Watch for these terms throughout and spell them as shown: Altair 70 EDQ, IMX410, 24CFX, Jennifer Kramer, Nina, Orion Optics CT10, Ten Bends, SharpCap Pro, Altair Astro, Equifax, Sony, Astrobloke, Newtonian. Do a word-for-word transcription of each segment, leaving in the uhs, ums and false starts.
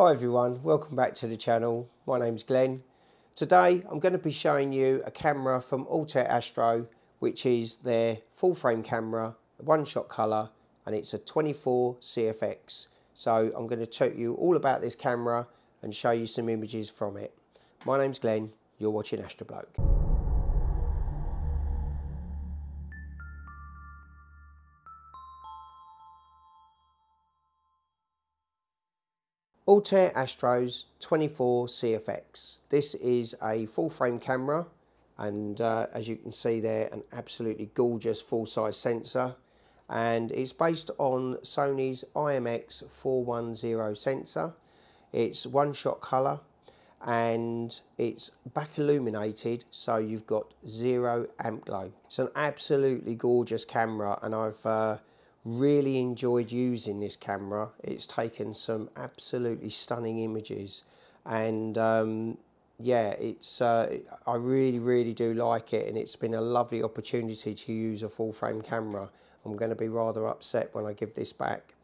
Hi everyone, welcome back to the channel. My name's Glenn. Today I'm going to be showing you a camera from Altair Astro, which is their full frame camera, one shot colour, and it's a twenty-four C F X. So I'm going to tell you all about this camera and show you some images from it. My name's Glenn, you're watching Astrobloke. Altair Astro's twenty-four C F X. This is a full frame camera, and uh, as you can see there, an absolutely gorgeous full size sensor, and it's based on Sony's I M X four ten sensor. It's one shot color and it's back illuminated, so you've got zero amp glow. It's an absolutely gorgeous camera, and I've uh, really enjoyed using this camera. It's taken some absolutely stunning images, and um, yeah, it's uh, I really really do like it, and it's been a lovely opportunity to use a full frame camera. I'm going to be rather upset when I give this back.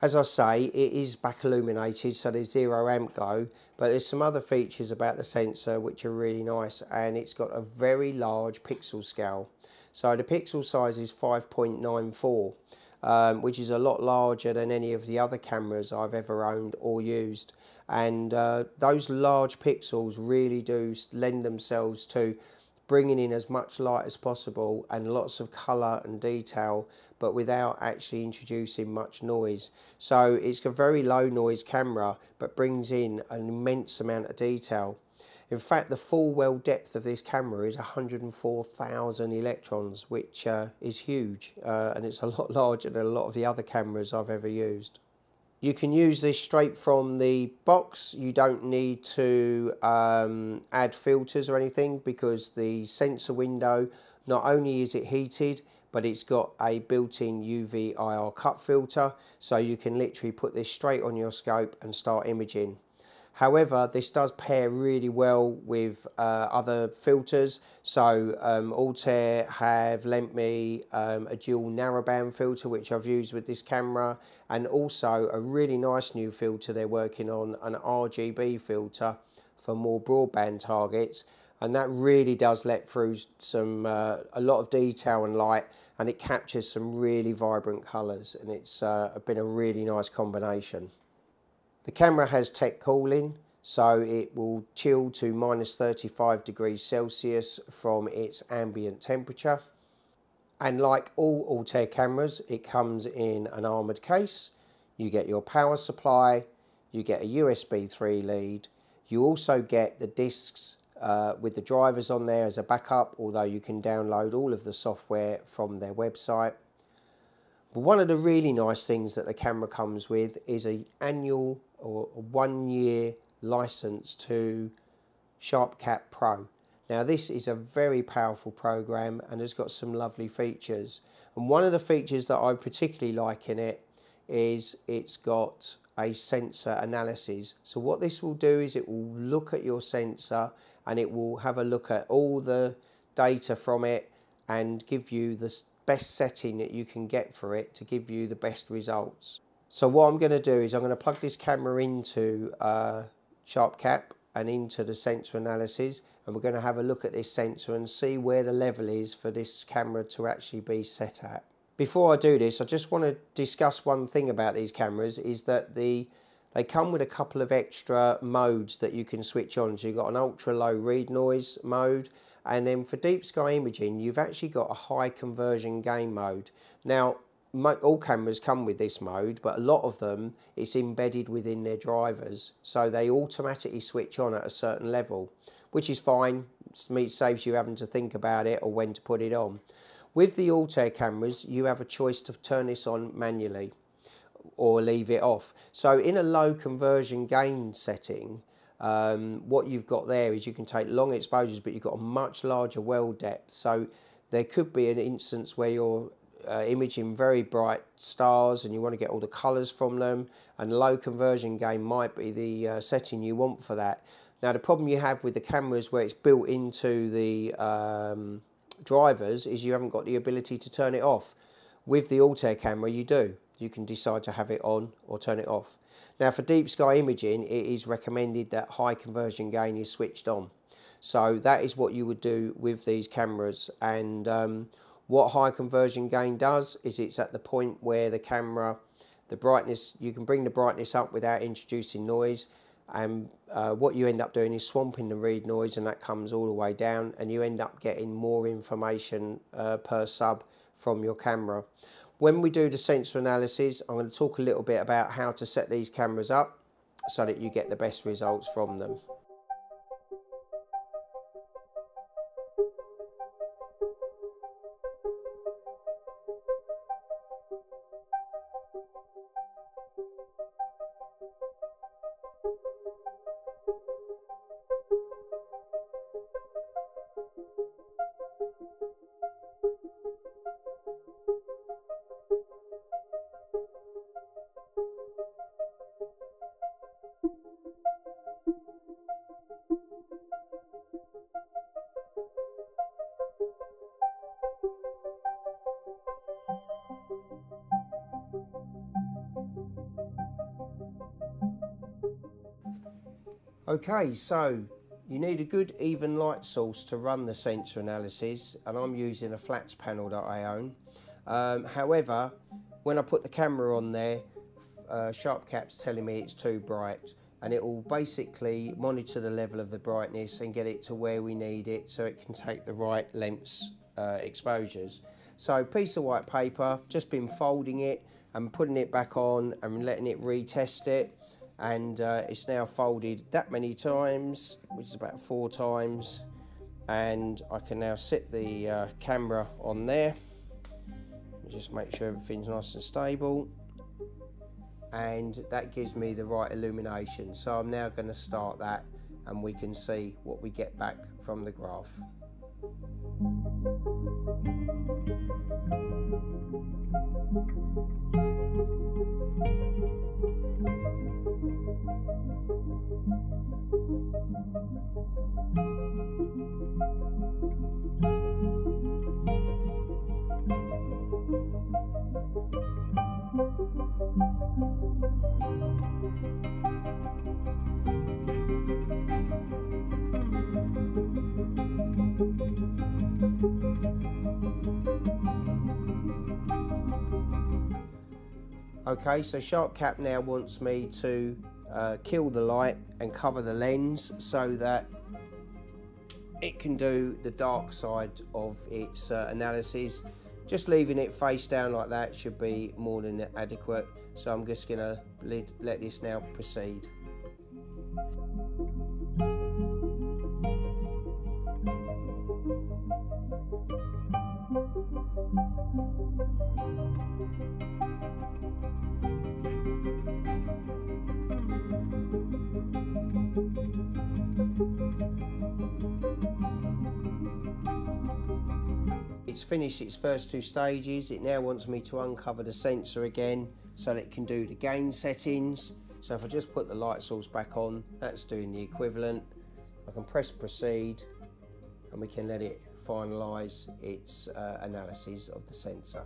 As I say, it is back illuminated, so there's zero amp glow, but there's some other features about the sensor which are really nice, and it's got a very large pixel scale. So the pixel size is five point nine four. Um, which is a lot larger than any of the other cameras I've ever owned or used, and uh, those large pixels really do lend themselves to bringing in as much light as possible and lots of colour and detail, but without actually introducing much noise. So it's a very low noise camera, but brings in an immense amount of detail. In fact, the full well depth of this camera is one hundred and four thousand electrons, which uh, is huge, uh, and it's a lot larger than a lot of the other cameras I've ever used. You can use this straight from the box. You don't need to um, add filters or anything, because the sensor window, not only is it heated, but it's got a built-in U V I R cut filter, so you can literally put this straight on your scope and start imaging. However, this does pair really well with uh, other filters. So um, Altair have lent me um, a dual narrowband filter, which I've used with this camera, and also a really nice new filter they're working on, an R G B filter for more broadband targets. And that really does let through some uh, a lot of detail and light, and it captures some really vibrant colours, and it's uh, been a really nice combination. The camera has tech cooling, so it will chill to minus thirty-five degrees Celsius from its ambient temperature. And like all Altair cameras, it comes in an armoured case. You get your power supply, you get a U S B three lead, you also get the discs uh, with the drivers on there as a backup, although you can download all of the software from their website. One of the really nice things that the camera comes with is an annual or one-year license to SharpCap Pro. Now, this is a very powerful program and has got some lovely features. And one of the features that I particularly like in it is it's got a sensor analysis. So what this will do is it will look at your sensor, and it will have a look at all the data from it and give you the best setting that you can get for it to give you the best results. So what I'm going to do is I'm going to plug this camera into uh, SharpCap and into the sensor analysis, and we're going to have a look at this sensor and see where the level is for this camera to actually be set at. Before I do this, I just want to discuss one thing about these cameras, is that the they come with a couple of extra modes that you can switch on. So you've got an ultra low read noise mode, and then for deep sky imaging, you've actually got a high conversion gain mode. Now, all cameras come with this mode, but a lot of them, it's embedded within their drivers, so they automatically switch on at a certain level, which is fine. It saves you having to think about it or when to put it on. With the Altair cameras, you have a choice to turn this on manually or leave it off. So in a low conversion gain setting, Um, what you've got there is you can take long exposures, but you've got a much larger well depth. So there could be an instance where you're uh, imaging very bright stars and you want to get all the colours from them, and low conversion gain might be the uh, setting you want for that. Now, the problem you have with the cameras where it's built into the um, drivers is you haven't got the ability to turn it off. With the Altair camera, you do. You can decide to have it on or turn it off. Now for deep sky imaging, it is recommended that high conversion gain is switched on. So that is what you would do with these cameras. And um, what high conversion gain does is it's at the point where the camera, the brightness, you can bring the brightness up without introducing noise. And uh, what you end up doing is swamping the read noise, and that comes all the way down, and you end up getting more information uh, per sub from your camera. When we do the sensor analysis, I'm going to talk a little bit about how to set these cameras up so that you get the best results from them. Okay, so you need a good even light source to run the sensor analysis, and I'm using a flats panel that I own. Um, however, when I put the camera on there, uh, SharpCap's telling me it's too bright, and it will basically monitor the level of the brightness and get it to where we need it so it can take the right lengths uh, exposures. So piece of white paper, just been folding it and putting it back on and letting it retest it. And uh, it's now folded that many times, which is about four times, and I can now sit the uh, camera on there, just make sure everything's nice and stable, and that gives me the right illumination. So I'm now going to start that, and we can see what we get back from the graph. Okay, so SharpCap now wants me to uh, kill the light and cover the lens so that it can do the dark side of its uh, analysis. Just leaving it face down like that should be more than adequate. So I'm just gonna let this now proceed. It's finished its first two stages. It now wants me to uncover the sensor again so that it can do the gain settings. So if I just put the light source back on, that's doing the equivalent. I can press proceed, and we can let it finalize its uh, analysis of the sensor.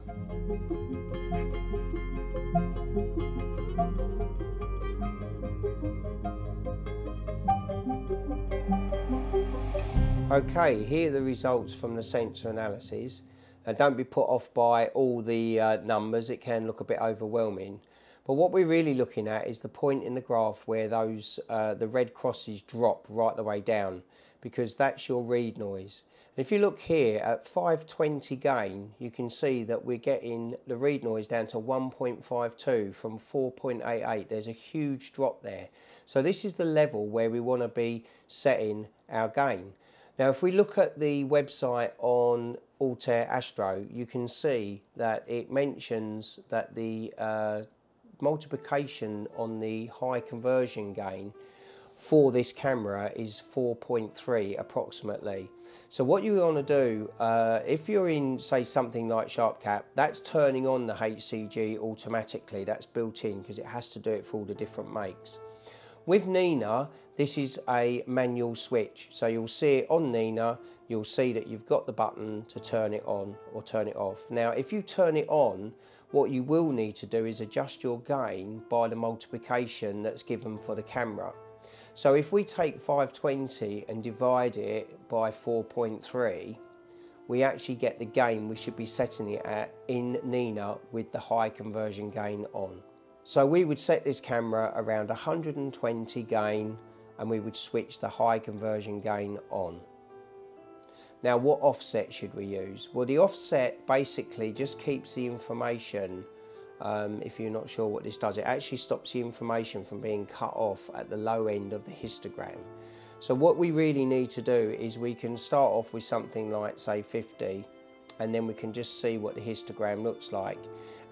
Okay, here are the results from the sensor analysis. Now don't be put off by all the uh, numbers, it can look a bit overwhelming. But what we're really looking at is the point in the graph where those uh, the red crosses drop right the way down, because that's your read noise. And if you look here at five twenty gain, you can see that we're getting the read noise down to one point five two from four point eight eight. There's a huge drop there. So this is the level where we want to be setting our gain. Now if we look at the website on Altair Astro, you can see that it mentions that the uh, multiplication on the high conversion gain for this camera is four point three approximately. So what you want to do, uh, if you're in say something like SharpCap, that's turning on the H C G automatically, that's built in because it has to do it for all the different makes. With Nina, this is a manual switch. So you'll see it on Nina, you'll see that you've got the button to turn it on or turn it off. Now, if you turn it on, What you will need to do is adjust your gain by the multiplication that's given for the camera. So if we take five twenty and divide it by four point three, we actually get the gain we should be setting it at in Nina with the high conversion gain on. So we would set this camera around one hundred twenty gain and we would switch the high conversion gain on. Now what offset should we use? Well, the offset basically just keeps the information, um, if you're not sure what this does, it actually stops the information from being cut off at the low end of the histogram. So what we really need to do is we can start off with something like, say, fifty, and then we can just see what the histogram looks like.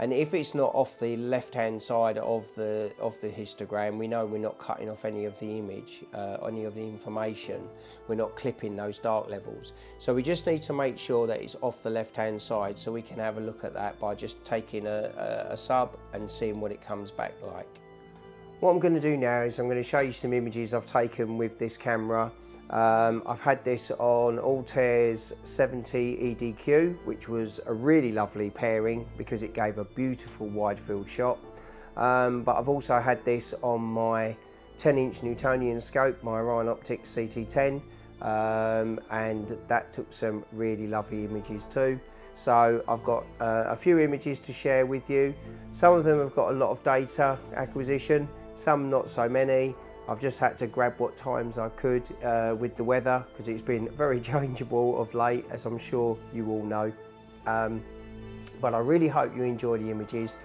And if it's not off the left-hand side of the of the histogram, we know we're not cutting off any of the image, uh, any of the information. We're not clipping those dark levels. So we just need to make sure that it's off the left-hand side, so we can have a look at that by just taking a, a, a sub and seeing what it comes back like. What I'm going to do now is I'm going to show you some images I've taken with this camera. Um, I've had this on Altair's seventy E D Q, which was a really lovely pairing because it gave a beautiful wide field shot. Um, but I've also had this on my ten inch Newtonian scope, my Orion Optics C T ten, um, and that took some really lovely images too. So I've got uh, a few images to share with you. Some of them have got a lot of data acquisition, some not so many. I've just had to grab what times I could uh, with the weather, because it's been very changeable of late, as I'm sure you all know. Um, but I really hope you enjoy the images.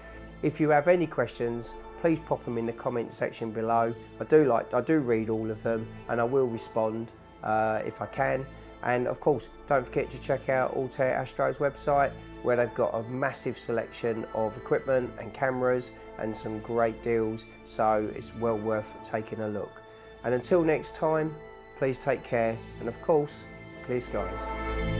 If you have any questions, please pop them in the comment section below. I do like, I do read all of them, and I will respond uh, if I can. And of course, don't forget to check out Altair Astro's website, where they've got a massive selection of equipment and cameras and some great deals, so it's well worth taking a look. And until next time, please take care, and of course, clear skies.